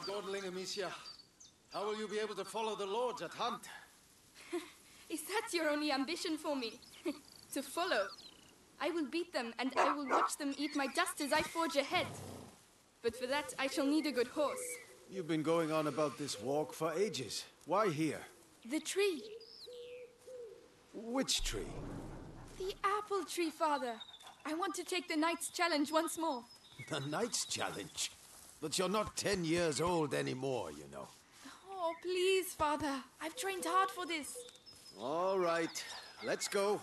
are dawdling, Amicia. How will you be able to follow the lords at hunt? Is that your only ambition for me? To follow? I will beat them, and I will watch them eat my dust as I forge ahead. But for that, I shall need a good horse. You've been going on about this walk for ages. Why here? The tree. Which tree? The apple tree, Father. I want to take the knight's challenge once more. The knight's challenge? But you're not 10 years old anymore, you know. Oh, please, Father. I've trained hard for this. All right. Let's go.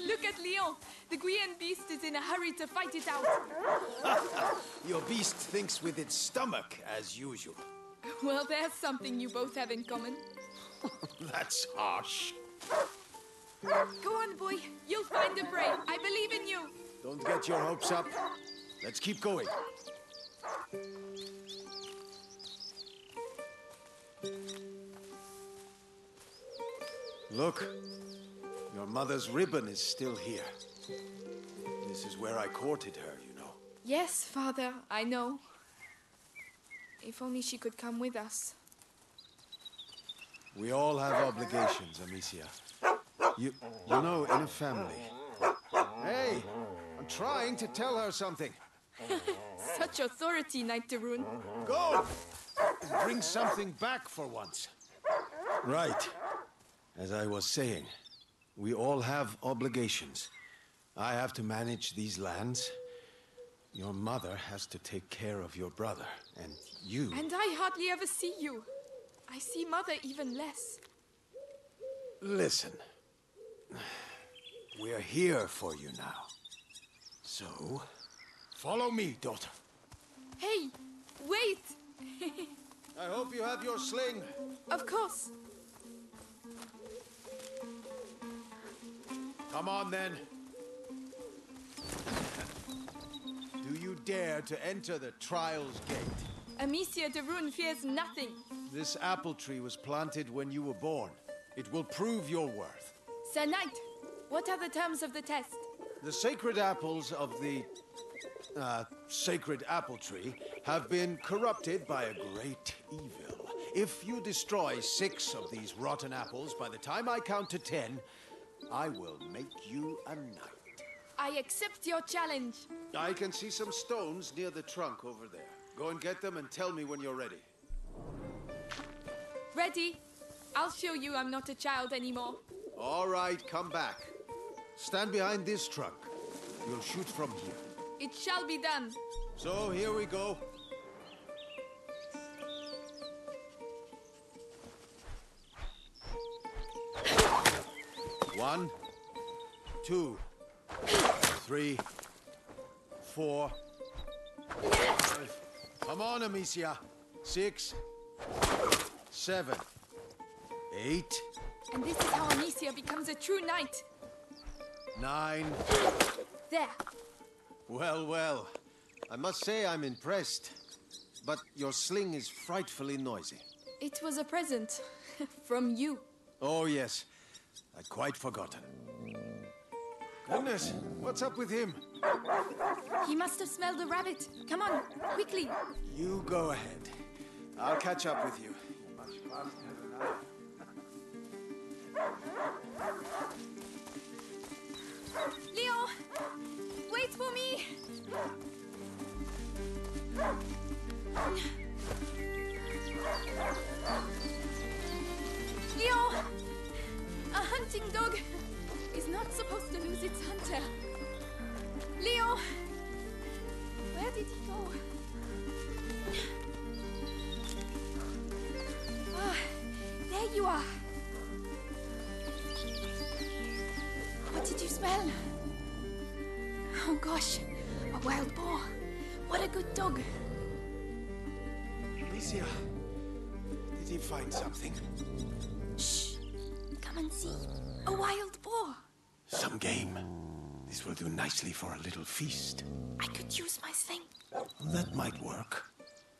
Look at Leon. The Guian beast is in a hurry to fight it out. Your beast thinks with its stomach, as usual. Well, there's something you both have in common. That's harsh. Go on, boy. You'll find the prey. I believe in you. Don't get your hopes up. Let's keep going. Look. Your mother's ribbon is still here. This is where I courted her, you know. Yes, Father, I know. If only she could come with us. We all have obligations, Amicia. You know, in a family. Hey, I'm trying to tell her something. Such authority, Knight Darun. Go! Bring something back for once. Right. As I was saying, we all have obligations. I have to manage these lands. Your mother has to take care of your brother, and you... And I hardly ever see you. I see Mother even less. Listen. We're here for you now. So, follow me, daughter. Hey, wait! I hope you have your sling. Of course. Come on, then. Do you dare to enter the Trials Gate? Amicia de Rune fears nothing. This apple tree was planted when you were born. It will prove your worth. Sir Knight, what are the terms of the test? The sacred apples of the... sacred apple tree have been corrupted by a great evil. If you destroy 6 of these rotten apples by the time I count to 10... I will make you a knight. I accept your challenge. I can see some stones near the trunk over there. Go and get them and tell me when you're ready. Ready? I'll show you I'm not a child anymore. All right, come back. Stand behind this trunk. You'll shoot from here. It shall be done. So here we go. One, two, three, four, five. Come on, Amicia. 6, 7, 8. And this is how Amicia becomes a true knight. 9. There. Well, well. I must say I'm impressed. But your sling is frightfully noisy. It was a present. From you. Oh, yes. I'd quite forgotten. Goodness, what's up with him? He must have smelled a rabbit. Come on, quickly. You go ahead. I'll catch up with you. Much faster than I. Leon, wait for me. Leon! A hunting dog is not supposed to lose its hunter. Leon! Where did he go? Ah, there you are. What did you smell? Oh gosh, a wild boar. What a good dog. Amicia, did he find something? And see, a wild boar. Some game. This will do nicely for a little feast. I could use my sling. That might work,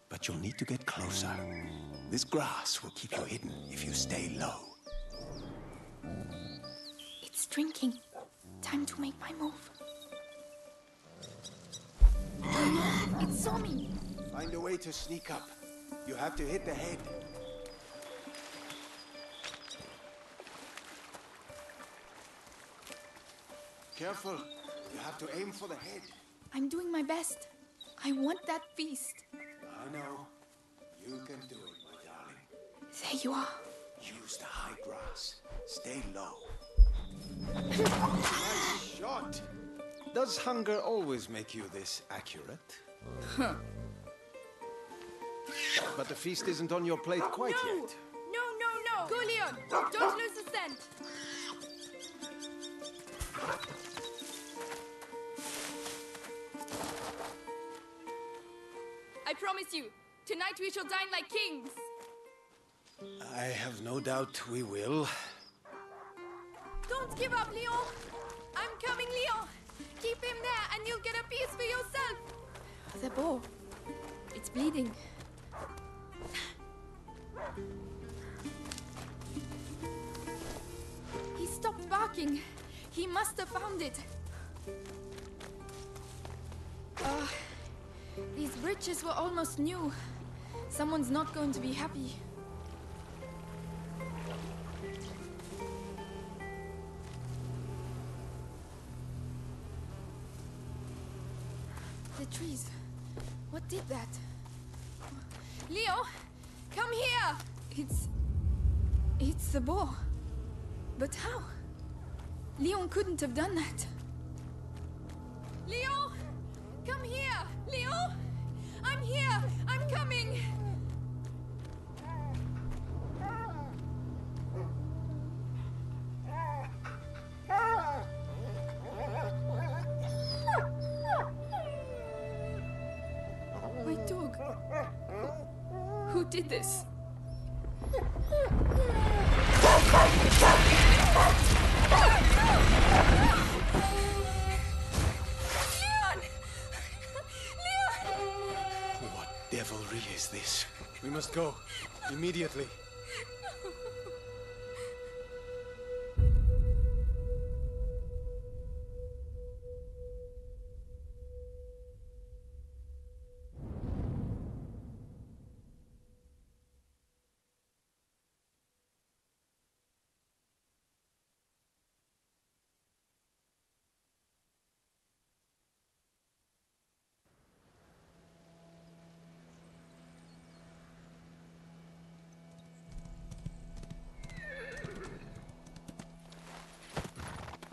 but you'll need to get closer. This grass will keep you hidden if you stay low. It's drinking. Time to make my move. It saw me. Find a way to sneak up. You have to hit the head. Careful. You have to aim for the head. I'm doing my best. I want that feast. I know. You can do it, my darling. There you are. Use the high grass. Stay low. Nice shot. Does hunger always make you this accurate? Huh. But the feast isn't on your plate quite yet. No, no, no. Go, Leon. Don't lose the scent. I promise you, tonight we shall dine like kings. I have no doubt we will. Don't give up, Leon. I'm coming, Leon. Keep him there and you'll get a piece for yourself. The bow. It's bleeding. He stopped barking. He must have found it. These bridges were almost new. Someone's not going to be happy. The trees. What did that? Leo, come here! It's the boar. But how? Leon couldn't have done that. Leo! Come here, Leo! I'm here! I'm coming! My dog. Who did this? This. We must go. Immediately.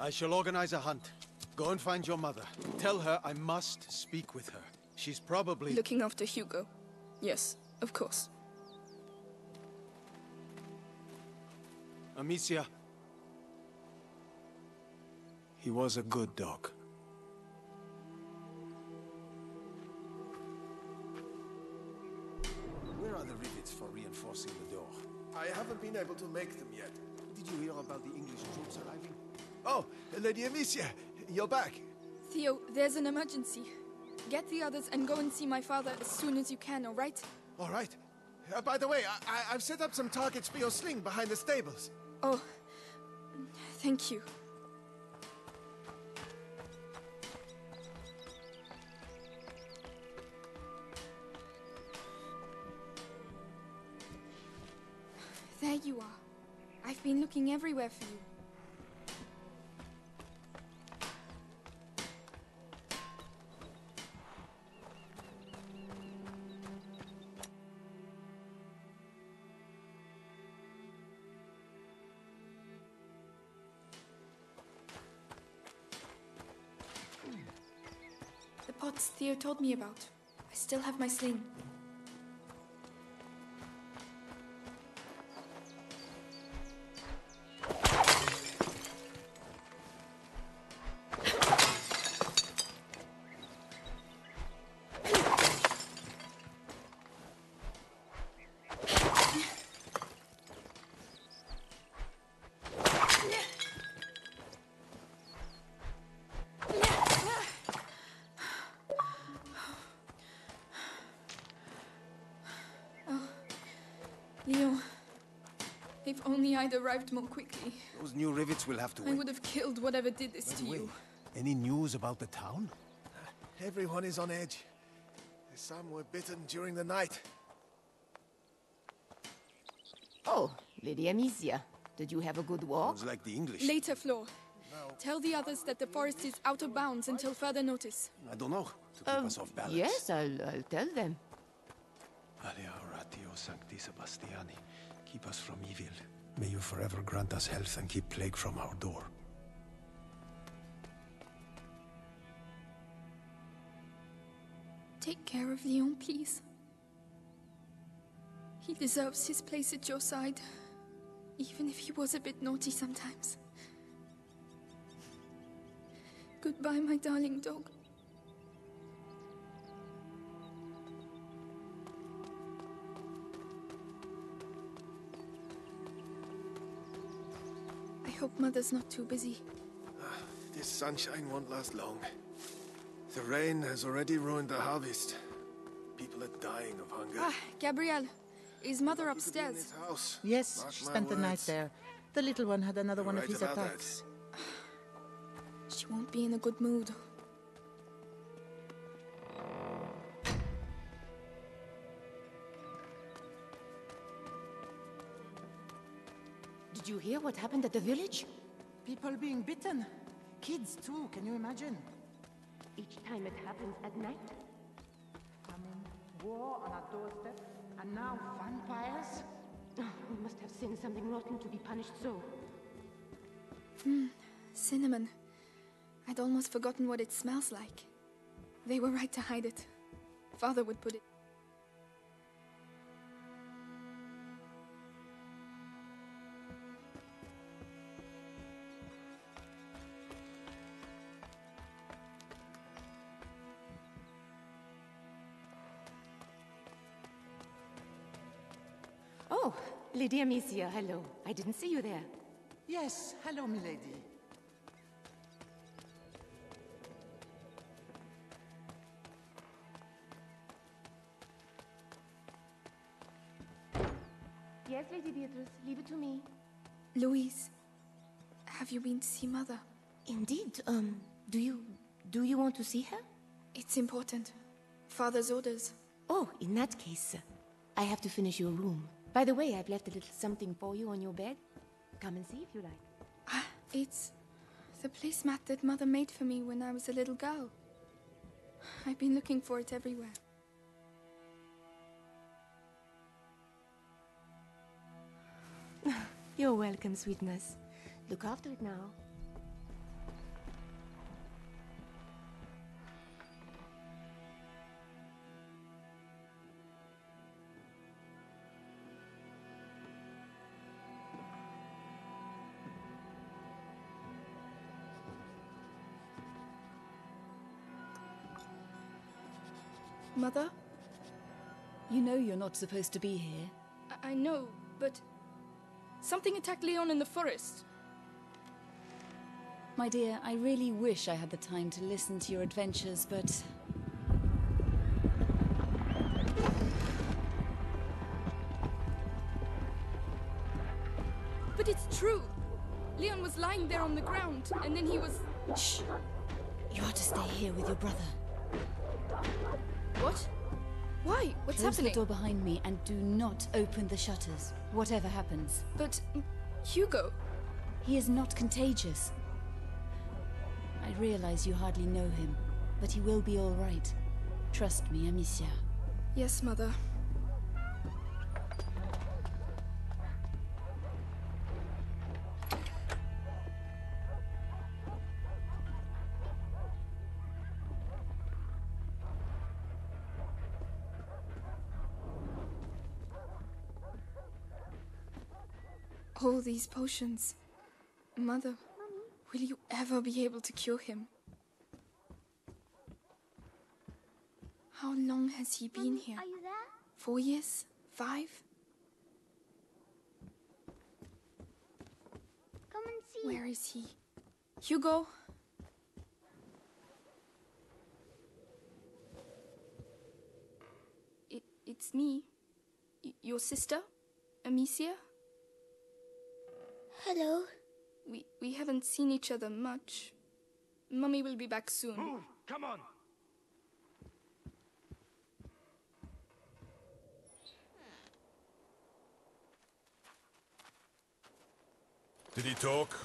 I shall organize a hunt. Go and find your mother. Tell her I must speak with her. She's probably... looking after Hugo. Yes, of course. Amicia. He was a good dog. Where are the rivets for reinforcing the door? I haven't been able to make them yet. Did you hear about the English troops arriving? Oh, Lady Amicia, you're back. Theo, there's an emergency. Get the others and go and see my father as soon as you can, all right? All right. By the way, I've set up some targets for your sling behind the stables. Oh, thank you. There you are. I've been looking everywhere for you. Theo told me about. I still have my sling. If only I'd arrived more quickly. Those new rivets will have to wait. I would have killed whatever did this to you. Any news about the town? Everyone is on edge. Some were bitten during the night. Oh, Lady Amicia, did you have a good walk? Sounds like the English. Later, Flo. No. Tell the others that the forest is out of bounds until further notice. I don't know. To keep us off balance. Yes, I'll tell them. Alia Oratio Sancti Sebastiani, keep us from evil. May you forever grant us health and keep plague from our door. Take care of Leon, please. He deserves his place at your side, even if he was a bit naughty sometimes. Goodbye, my darling dog. I hope Mother's not too busy. This sunshine won't last long. The rain has already ruined the harvest. People are dying of hunger. Gabrielle, is Mother upstairs? Yes, she spent the night there. The little one had another one of his attacks. She won't be in a good mood. Did you hear what happened at the village? People being bitten. Kids too, can you imagine? Each time it happens at night. I mean, war on our doorstep, and now vampires? Oh, we must have seen something rotten to be punished so. Cinnamon. I'd almost forgotten what it smells like. They were right to hide it. Father would put it... Oh, Lady Amicia, hello. I didn't see you there. Yes, hello, milady. Yes, Lady Beatrice, leave it to me. Louise, have you been to see Mother? Indeed. Do you want to see her? It's important. Father's orders. Oh, in that case, I have to finish your room. By the way, I've left a little something for you on your bed. Come and see if you like. It's the placemat that Mother made for me when I was a little girl. I've been looking for it everywhere. You're welcome, sweetness. Look after it now. Mother? You know you're not supposed to be here. I know, but... something attacked Leon in the forest. My dear, I really wish I had the time to listen to your adventures, but... But it's true! Leon was lying there on the ground, and then he was... Shh! You are to stay here with your brother. What? Why? What's happening? Close the door behind me and do not open the shutters, whatever happens. But... Hugo... He is not contagious. I realize you hardly know him, but he will be all right. Trust me, Amicia. Yes, Mother. All these potions. Mother, will you ever be able to cure him? How long has he been here? Are you there? 4 years? 5? Come and see. Where is he? Hugo? It's me. Your sister? Amicia? Hello. We haven't seen each other much. Mummy will be back soon. Move! Come on! Did he talk?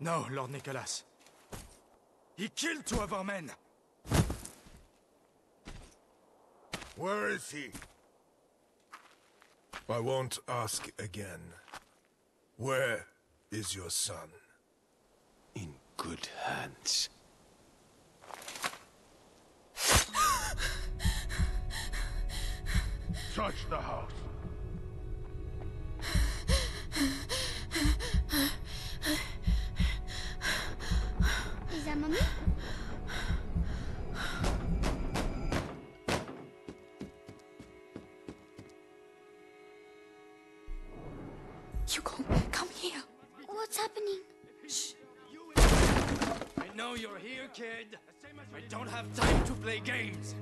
No, Lord Nicholas. He killed two of our men. Where is he? I won't ask again. Where is your son? In good hands. Search the house. Is that Mommy? Hugo, come here. What's happening? Shh. I know you're here, kid. I don't have time to play games.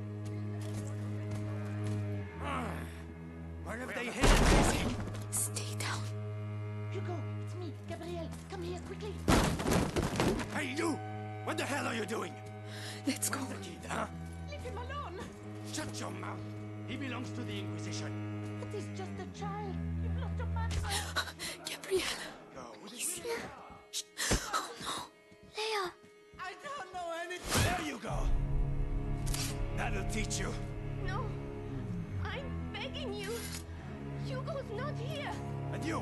Where have they hidden? Stay down. Hugo, it's me, Gabrielle. Come here quickly. Hey, you! What the hell are you doing? Let's go. The kid, huh? Leave him alone. Shut your mouth. He belongs to the Inquisition. It is just a child. You've lost your mind. Gabrielle. Go. He's here. Oh no, Leon. I don't know anything. There you go. That'll teach you. No. You. Hugo's not here. And you.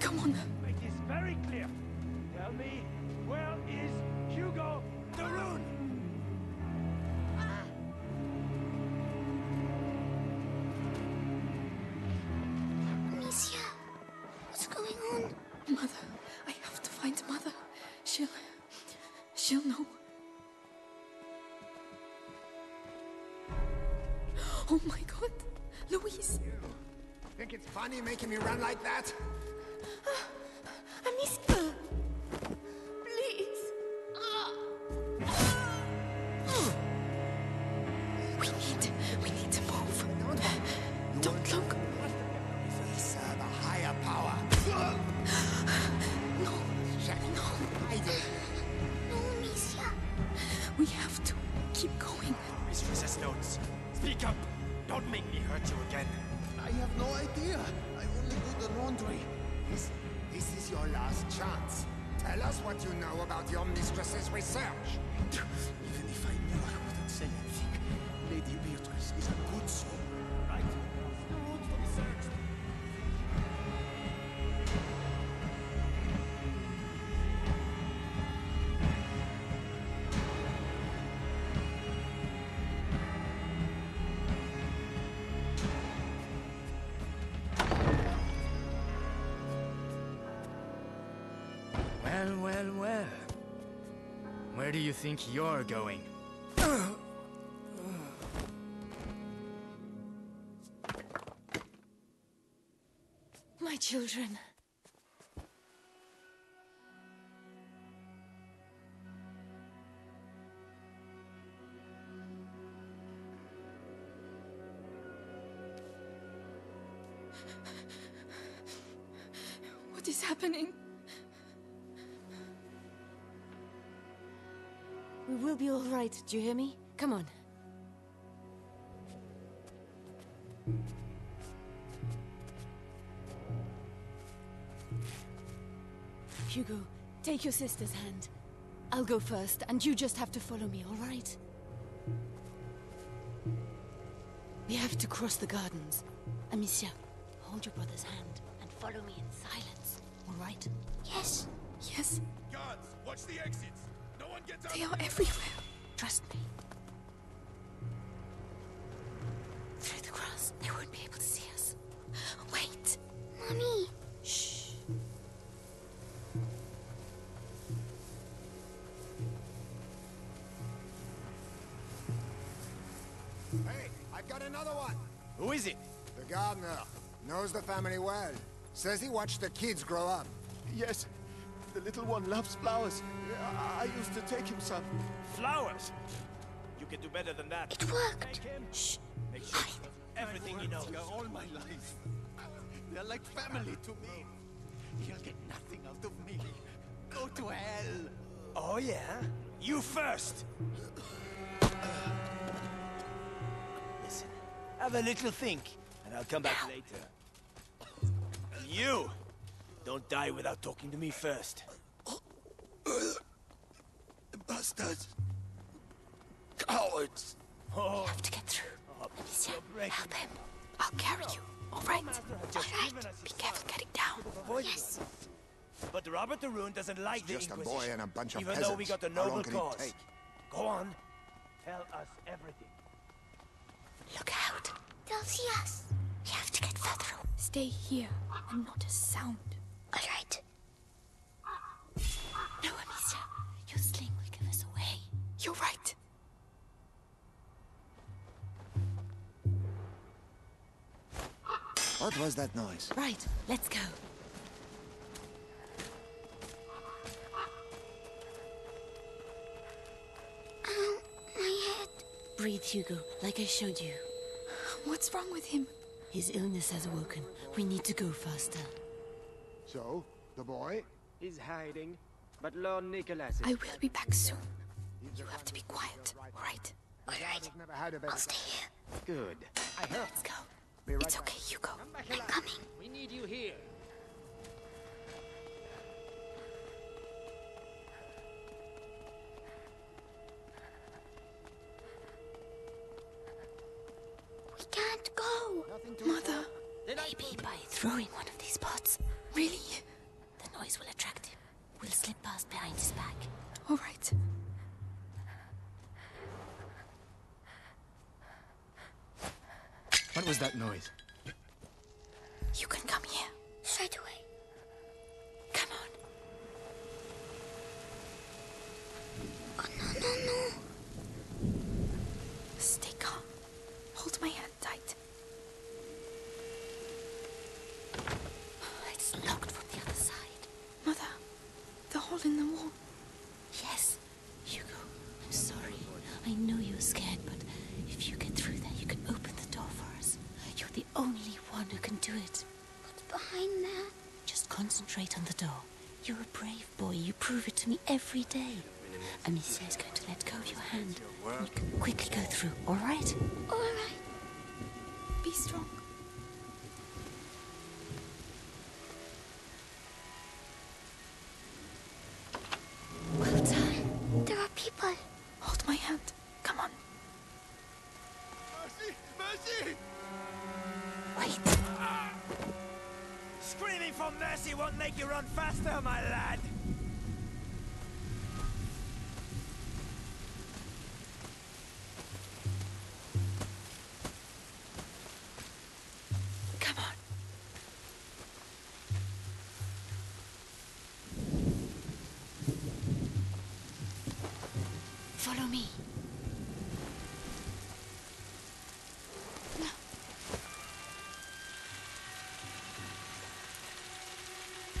Come on. Make this very clear. Tell me, where is Hugo de Rune? Amicia, what's going on? Mother, I have to find Mother. She'll know. Oh my God. Louise! You think it's funny making me run like that? Amicia! Please! We need to move. Don't look. We serve a higher power. No. No. No, Amicia. We have to keep going. Mistress's notes. Speak up. Don't make me hurt you again. I have no idea. I only do the laundry. This is your last chance. Tell us what you know about your mistress's research. Even if I knew, I wouldn't say anything. Lady Beatrice is a good soul. Right? It's the room to be searched. Well. Where do you think you're going? My children. What is happening? We will be all right, do you hear me? Come on. Hugo, take your sister's hand. I'll go first, and you just have to follow me, all right? We have to cross the gardens. Amicia, hold your brother's hand and follow me in silence, all right? Yes. Yes. Guards, watch the exits. They are everywhere. Trust me. Through the grass, they won't be able to see us. Wait. Mommy. Shh. Hey, I've got another one. Who is it? The gardener. Knows the family well. Says he watched the kids grow up. Yes. The little one loves flowers. I used to take him some. Flowers? You can do better than that. It worked. Shh. Make sure everything he knows. All my life. They're like family to me. He'll get nothing out of me. Go to hell. Oh, yeah? You first. Listen, have a little think, and I'll come back later. You! Don't die without talking to me first. Bastards. Cowards. Oh. We have to get through. Amicia, help him. I'll carry you. Alright. Alright. Be careful getting down. Yes. But Robert de Rune doesn't like it's the just Inquisition, a boy and a bunch of even peasants. Though we got the noble cause. Go on. Tell us everything. Look out. They'll see us. We have to get further. Stay here and not a sound. Alright. No, Amicia. Your sling will give us away. You're right. What was that noise? Right, let's go. Breathe, Hugo, like I showed you. What's wrong with him? His illness has awoken. We need to go faster. So, the boy? He's hiding, but Lord Nicholas is... I will be back soon. You have to be quiet, alright? Alright, I'll stay here. Good. Let's go. It's okay, Hugo. I'm coming. We need you here. Mother, maybe by throwing one of these pots. Really? The noise will attract him. We'll slip past behind his back. All right. What was that noise? You can come here. Straight away. Come on. Oh, no, no, no. Stay calm. Hold my hand tight. Locked from the other side. Mother, the hole in the wall. Yes, Hugo, I'm sorry. I know you're scared, but if you get through there, you can open the door for us. You're the only one who can do it. What's behind there? Just concentrate on the door. You're a brave boy. You prove it to me every day. Amicia is going to let go of your hand. You can quickly go through, all right? All right. Be strong. Hold my hand. Come on. Mercy! Mercy! Wait. Screaming for mercy won't make you run faster, my lad. Come on. Follow me. No.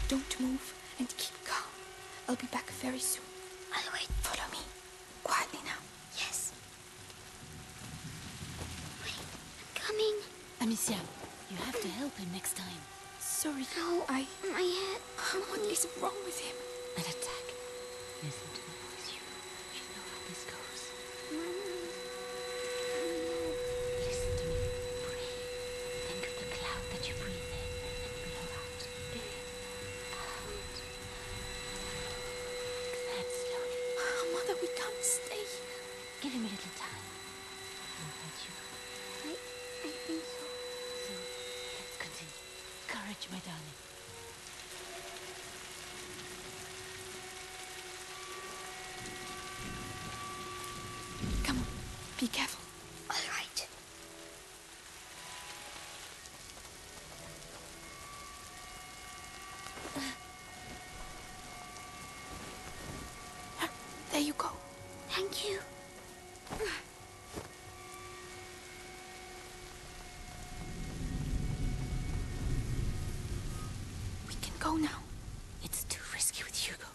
Don't move and keep calm. I'll be back very soon. I'll wait. Follow me. Quietly now. Yes. Wait, I'm coming. Amicia, you have to help him next time. Sorry. No, my head. What is wrong with him? An attack. Listen to me. My darling. Come on, be careful. All right. There you go. Thank you. Go now. It's too risky with Hugo.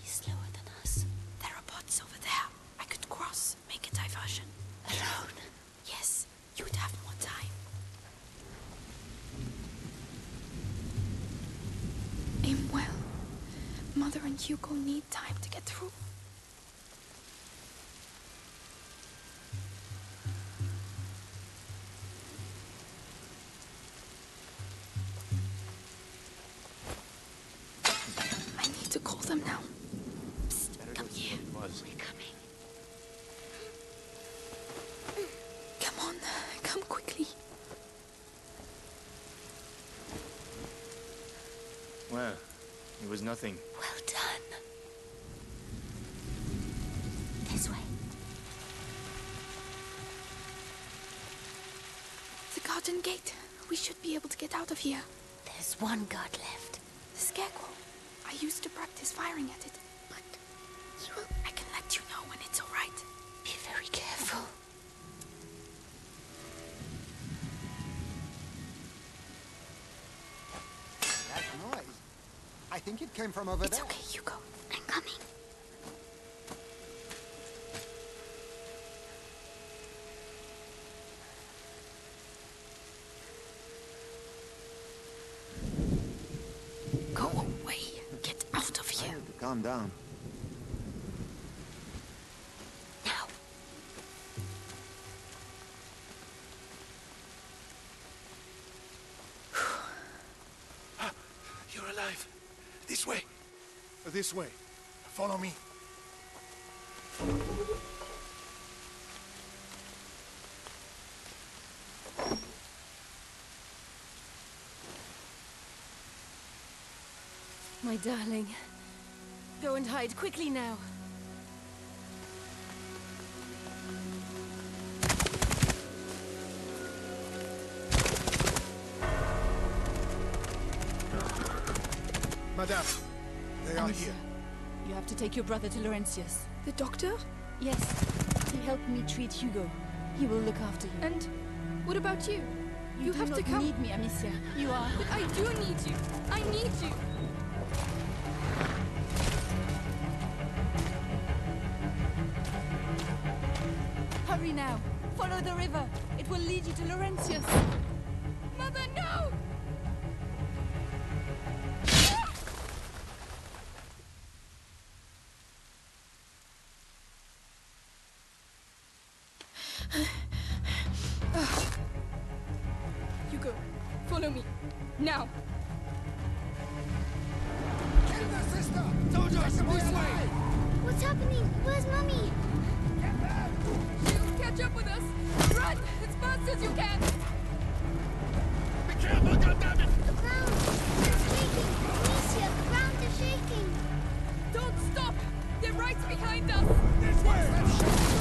He's slower than us. There are bots over there. I could cross, make a diversion. Alone? Yes, you'd have more time. Aim well. Mother and Hugo need time to get through. to call them now. Psst, come here. We're coming. Come on, come quickly. Well, it was nothing. Well done. This way. The garden gate. We should be able to get out of here. There's one guard left. The scarecrow. I used to practice firing at it, but you will... I can let you know when it's all right. Be very careful. That noise. I think it came from over there. It's okay, Hugo. I'm coming. Calm down. Now. You're alive. This way. This way. Follow me. My darling. Go and hide quickly now. Madame, they are here. You have to take your brother to Laurentius. The doctor? Yes. He helped me treat Hugo. He will look after you. And what about you? You have to come. You need me, Amicia. You are. But I do need you. I need you. Now, follow the river. It will lead you to Laurentius. Mother, no! Hugo, follow me. Now! Kill the sister! Soldiers, this way! What's happening? Where's Mummy? Get back! Catch up with us! Run! As fast as you can! Be careful, goddammit! The ground is shaking! Amicia, the ground is shaking! Don't stop! They're right behind us! This way!